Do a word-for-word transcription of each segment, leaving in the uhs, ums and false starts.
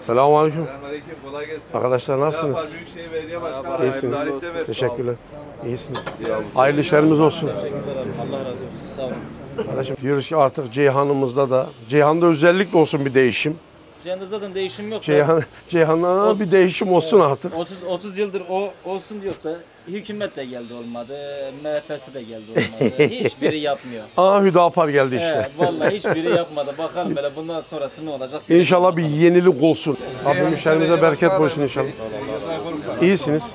Selamünaleyküm. Selamünaleyküm. Kolay gelsin. Arkadaşlar nasılsınız? Merhaba, Büyükşehir Belediye Başkanı. İyisiniz. Teşekkürler. İyisiniz. Hayırlı işlerimiz olsun. Allah razı olsun. Sağ olun. Kardeşim diyoruz ki artık Ceyhan'ımızda da, Ceyhan'da özellikle olsun bir değişim. Ceyhan'da zaten değişim yok. Ceyhan, Ceyhan'da bir değişim olsun artık. otuz, otuz yıldır o olsun diyor da hükümet de geldi olmadı, M H P'si de geldi olmadı. Hiçbiri yapmıyor. Aa, HÜDA PAR geldi işte. He, vallahi hiçbiri yapmadı. Bakalım böyle bundan sonrası ne olacak? İnşallah bir yenilik olsun. Rabbim işlerimize bereket koysun inşallah. İyisiniz.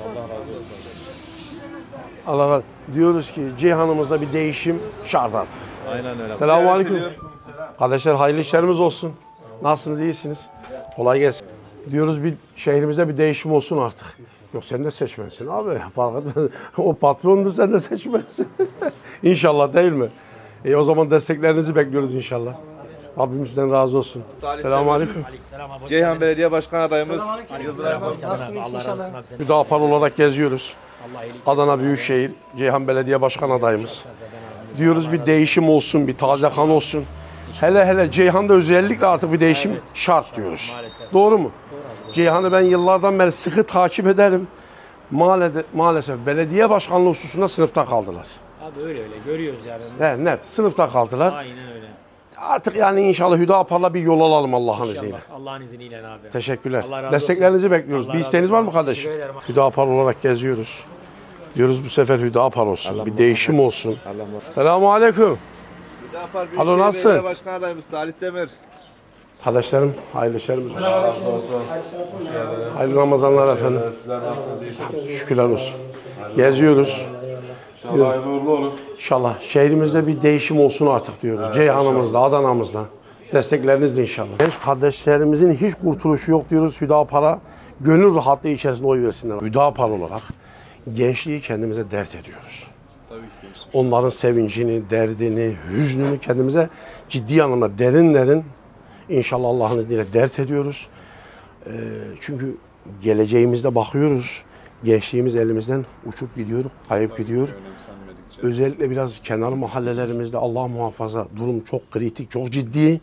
Allah razı olsun. Diyoruz ki Ceyhan'ımızda bir değişim şart artık. Aynen öyle. Selamünaleyküm. Kardeşler hayırlı işlerimiz olsun. Nasılsınız, iyisiniz? Kolay gelsin. Diyoruz bir şehrimizde bir değişim olsun artık. Yok sen de seçmensin abi. Fark etmez. O patrondu, sen de seçmensin. İnşallah değil mi? E o zaman desteklerinizi bekliyoruz inşallah. Rabbim sizden razı olsun. Selamünaleyküm. Ceyhan Belediye Başkan adayımız Yıldıray Korkutan. Nasılsınız inşallah? HÜDA PAR olarak geziyoruz. Adana Büyükşehir, Ceyhan Belediye Başkan adayımız. Diyoruz bir değişim olsun, bir taze kan olsun. Hele hele Ceyhan'da özellikle artık bir değişim evet, şart diyoruz. Maalesef. Doğru mu? Ceyhan'ı ben yıllardan beri sıkı takip ederim. Maalesef, maalesef belediye başkanlığı hususunda sınıfta kaldılar. Abi öyle öyle görüyoruz yani. Evet, net sınıfta kaldılar. Aynen öyle. Artık yani inşallah HÜDA PAR'la bir yol alalım Allah'ın izniyle. Allah'ın izniyle abi. Teşekkürler. Desteklerinizi olsun. Bekliyoruz. Allah bir isteğiniz var mı kardeşim? HÜDA PAR olarak geziyoruz. Diyoruz bu sefer HÜDA PAR olsun. Allah bir değişim Allah olsun. Selamünaleyküm. Alo nasılsın? Belediye Başkan adayımız Salih Demir. Kardeşlerim, hayırlı işlerimiz olsun. Hayırlı olsun. Hayırlı Ramazanlar efendim. Şükürler olsun. Geziyoruz. Hayırlı uğurlu olun. İnşallah şehrimizde bir değişim olsun artık diyoruz. Ceyhan'ımızda, Adana'mızda. Desteklerinizle inşallah. Genç kardeşlerimizin hiç kurtuluşu yok diyoruz. HÜDA PAR'a gönül rahatlığı içerisinde oy versinler. HÜDA PAR olarak gençliği kendimize dert ediyoruz. Onların sevincini, derdini, hüznünü kendimize ciddi anlamda derinlerin inşallah Allah'ın izniyle dert ediyoruz. E, çünkü geleceğimizde bakıyoruz, gençliğimiz elimizden uçup gidiyor, kayıp gidiyor. Özellikle biraz kenar mahallelerimizde Allah muhafaza durum çok kritik, çok ciddi.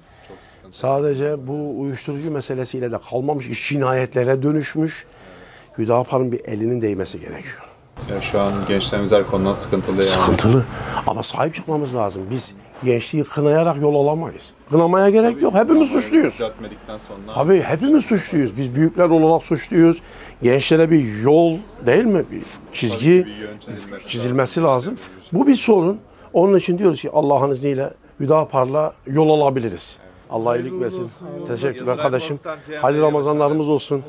Sadece bu uyuşturucu meselesiyle de kalmamış, iş cinayetlere dönüşmüş. HÜDA PAR'ın bir elinin değmesi gerekiyor. Ya şu an gençlerimiz her konuda sıkıntılı yani. Sıkıntılı. Ama sahip çıkmamız lazım. Biz gençliği kınayarak yol alamayız. Kınamaya gerek tabii, yok. Hepimiz suçluyuz. Sonra... Tabii hepimiz suçluyuz. Biz büyükler olarak suçluyuz. Gençlere bir yol değil mi? Bir çizgi bir çizilmesi, çizilmesi lazım. lazım. Bu bir sorun. Onun için diyoruz ki Allah'ın izniyle HÜDA PAR'la yol alabiliriz. Evet. Allah iyilik versin. Teşekkürler kardeşim. Hayırlı Ramazanlarımız olsun.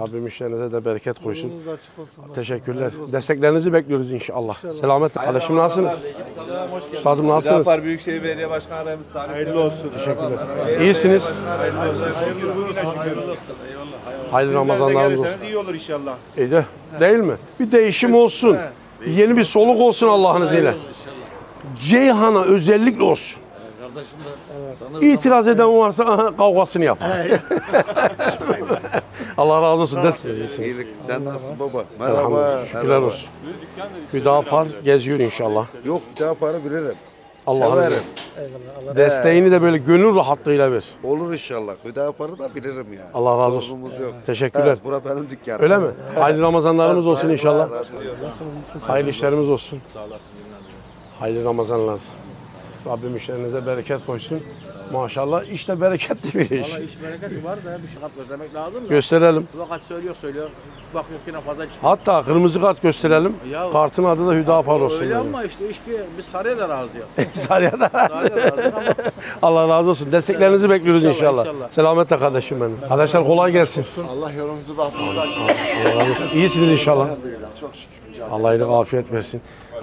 Rabbim işlerinize de bereket koysun. Teşekkürler. Desteklerinizi bekliyoruz inşallah. Selametle. Kardeşim nasılsınız? Üstadım nasılsınız? HÜDA PAR Büyükşehir Belediye Başkanı adayımız Salih Demir. Hayırlı olsun. Teşekkürler. İyisiniz. Hayırlı olsun. Hayırlı olsun. Hayırlı Ramazanlarımız olsun. İyi olur inşallah. İyi de değil mi? Bir değişim olsun. Yeni bir soluk olsun Allah'ın izniyle. Ceyhan'a özellikle olsun. İtiraz eden varsa kavgasını yap. Allah razı olsun. İyilik. Sen nasılsın baba? Merhaba. Şükürler olsun. HÜDA PAR geziyor inşallah. Yok HÜDA PAR'ı bilirim. Allah'a veririm. Desteğini de böyle gönül rahatlığıyla ver. Olur inşallah. HÜDA PAR'ı da bilirim yani. Allah razı olsun. Teşekkürler. Evet, bura benim dükkanım. Öyle mi? Hayırlı Ramazanlarımız olsun inşallah. Hayırlı işlerimiz olsun. Hayırlı Ramazanlar. Rabbim işlerinize bereket koysun. Maşallah işte bereketli bir iş. Valla iş bereketi var da bir şey kart göstermek lazım da. Gösterelim. Bu kart söylüyor söylüyor. Bak yok yine fazla çıkıyor. Hatta kırmızı kart gösterelim. Ya, Kartın adı da HÜDA PAR olsun. Öyle yani. Ama işte iş ki biz Sarıya da razıyız. Sarıya da razıyız. Allah razı olsun. Desteklerinizi bekliyoruz inşallah. inşallah. Selametle kardeşim benim. Arkadaşlar kolay gelsin. Allah yolumuzu bahtımızı açsın. İyisiniz inşallah. Çok şükür. Allah iyilik afiyet versin.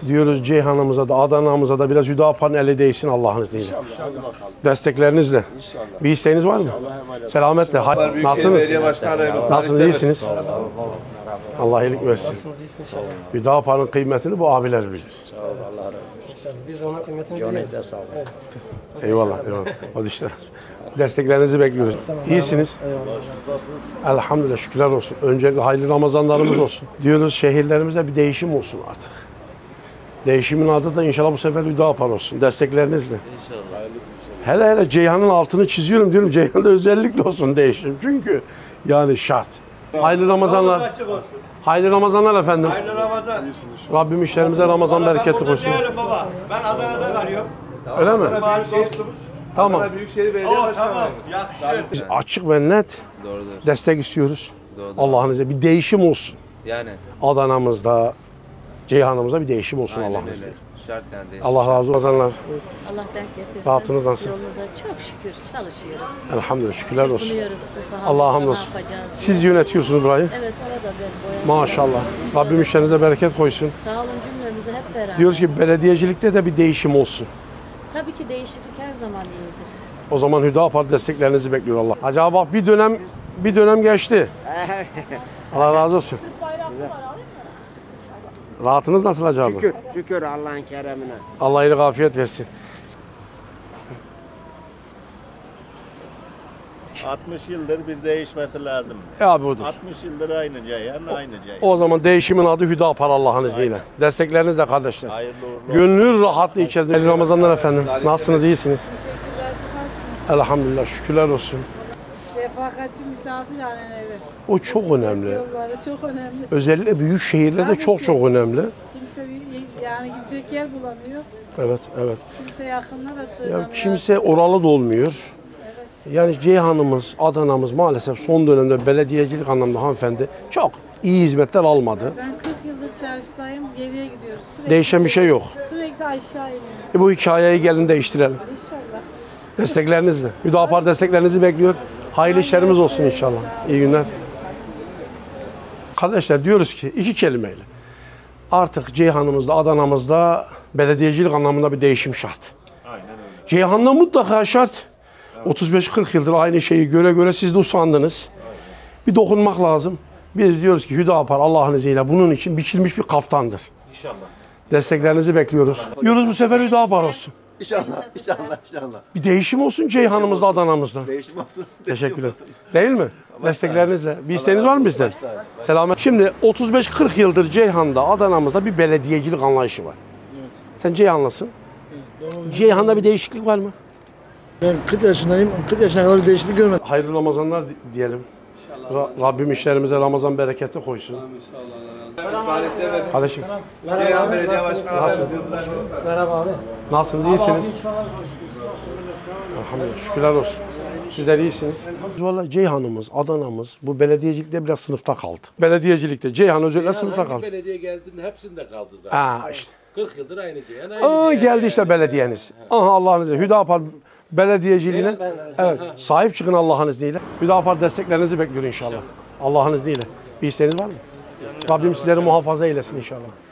Diyoruz Ceyhan'ımıza da, Adana'mıza da biraz HÜDA PAR'ın eli değsin Allah'ın izniyle. Desteklerinizle. İnşallah. Bir isteğiniz var mı? Selametle. Hayır. Nasılsınız? Nasılsınız? İyisiniz? Allah iyilik versin. HÜDA PAR'ın kıymetini bu abiler bilir. Biz ona kıymetini biliriz. Eyvallah. Hadi işte. Desteklerinizi bekliyoruz. İyisiniz. Elhamdülillah. Şükürler olsun. Öncelikle hayırlı Ramazanlarımız olsun. Diyoruz şehirlerimize bir değişim olsun artık. Değişimin adı da inşallah bu sefer HÜDA PAR olsun. Desteklerinizle. İnşallah. Hayırlısı inşallah. Hele hele Ceyhan'ın altını çiziyorum diyorum. Ceyhan'da özellikle olsun değişim. Çünkü yani şart. Hayırlı Ramazanlar. Hayırlı Ramazanlar efendim. Hayırlı Ramazan. Rabbim işlerimize Ramazan bereketi koysun. Ben baba. Ben Adana'da arıyorum. Öyle mi? Tamam. Açık ve net destek istiyoruz. Allah'ın izniyle bir değişim olsun. Yani Adana'mızda, Ceyhan'ımızda bir değişim olsun Allah'ın izniyle. Allah razı olsun. Allah denk getirsin. Rahatınız nasıl? Yolunuza çok şükür çalışıyoruz. Elhamdülillah, şükürler olsun. Allah'a hamdolsun. Siz yönetiyorsunuz burayı. Evet, orada ben. Maşallah. Rabbim işlerinize bereket koysun. Sağ olun, cümlemize hep beraber. Diyoruz ki belediyecilikte de bir değişim olsun. Tabii ki değişiklik her zaman iyidir. O zaman HÜDA PAR desteklerinizi bekliyor Allah. Acaba bak bir dönem bir dönem geçti. Allah razı olsun. Rahatınız nasıl acaba? Şükür, şükür Allah'ın keremine. Allah iyilik afiyet versin. altmış yıldır bir değişmesi lazım. E abi odur. altmış yıldır aynı Ceyhan, aynı Ceyhan. O zaman değişimin adı HÜDA PAR Allah'ın izniyle. Desteklerinizle kardeşler. Hayırlı uğurlu. Gönlün rahatlığı içerisinde. Hayırlı Ramazanlar efendim. Nasılsınız, iyisiniz? Teşekkürler, nasılsınız? Elhamdülillah, şükürler olsun. Refakatçi misafirhaneleri. O çok önemli. Çok önemli. Özellikle büyük şehirlerde çok çok önemli. Kimse bir, yani gidecek yer bulamıyor. Evet, evet. Kimse yakınına da sığınamıyor. Ya kimse oralı da olmuyor. Evet. Yani Ceyhan'ımız, Adana'mız maalesef son dönemde belediyecilik anlamında hanımefendi çok iyi hizmetler almadı. Ben kırk yıldır çarşıdayım, geriye gidiyoruz. Sürekli değişen bir şey yok. Sürekli aşağı iniyoruz. E bu hikayeyi gelin değiştirelim. İnşallah. Desteklerinizle. HÜDA PAR desteklerinizi bekliyor. Hayırlı işlerimiz olsun inşallah. İyi günler. Kardeşler diyoruz ki iki kelimeyle. Artık Ceyhan'ımızda, Adana'mızda belediyecilik anlamında bir değişim şart. Aynen öyle. Ceyhan'da mutlaka şart. Evet. otuz beş kırk yıldır aynı şeyi göre göre siz de usandınız. Aynen. Bir dokunmak lazım. Biz diyoruz ki HÜDA PAR Allah'ın izniyle bunun için biçilmiş bir kaftandır. İnşallah. Desteklerinizi bekliyoruz. Diyoruz bu sefer HÜDA PAR olsun. İnşallah, inşallah, inşallah. Bir değişim olsun Ceyhan'ımızda, Adana'mızda. Değişim olsun. Teşekkürler. Olsun. Değil mi? Desteklerinizle. Bir isteğiniz var mı bizden? Selamet. Şimdi otuz beş kırk yıldır Ceyhan'da, Adana'mızda bir belediyecilik anlayışı var. Evet. Sen Ceyhanlısın. Evet, Ceyhan'da bir değişiklik var mı? Ben kırk yaşındayım. kırk yaşına kadar bir değişiklik görmedim. Hayırlı Ramazanlar diyelim. İnşallah. Ra Rabbim işlerimize Ramazan bereketi koysun. Amin. İnşallah. Salih Demir. Kardeşim. Ceyhan Belediye Başkanı. Nasılsınız? Merhaba abi. Nasılsınız? İyisiniz? Elhamdülillah. Şükürler olsun. Sizler iyisiniz. Vallahi Ceyhan'ımız, Adana'mız bu belediyecilikte biraz sınıfta kaldı. Belediyecilikte Ceyhan özellikle sınıfta kaldı. Belediye geldiğinde hepsinde kaldı zaten. Ha işte. kırk yıldır aynı Ceyhan. Aa geldi işte belediyeniz. Aha Allah'ın izniyle. HÜDA PAR belediyeciliğine evet sahip çıkın Allah'ın izniyle. HÜDA PAR desteklerinizi bekliyor inşallah. Allah'ın izniyle. Bir isteğiniz var mı? Rabbim sizleri muhafaza eylesin inşallah.